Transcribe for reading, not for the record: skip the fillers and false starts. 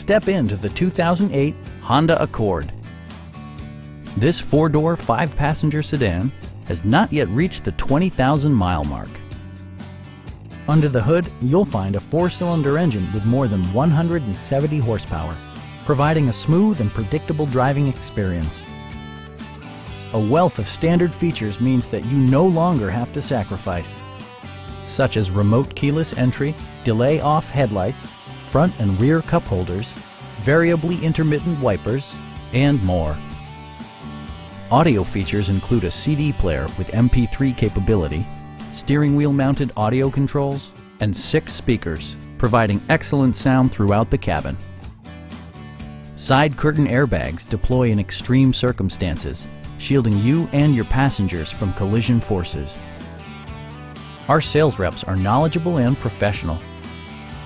Step into the 2008 Honda Accord. This 4-door, 5-passenger sedan has not yet reached the 20,000 mile mark. Under the hood, you'll find a 4-cylinder engine with more than 170 horsepower, providing a smooth and predictable driving experience. A wealth of standard features means that you no longer have to sacrifice, such as remote keyless entry, delay-off headlights, front and rear cup holders, variably intermittent wipers, and more. Audio features include a CD player with MP3 capability, steering wheel mounted audio controls, and 6 speakers, providing excellent sound throughout the cabin. Side curtain airbags deploy in extreme circumstances, shielding you and your passengers from collision forces. Our sales reps are knowledgeable and professional.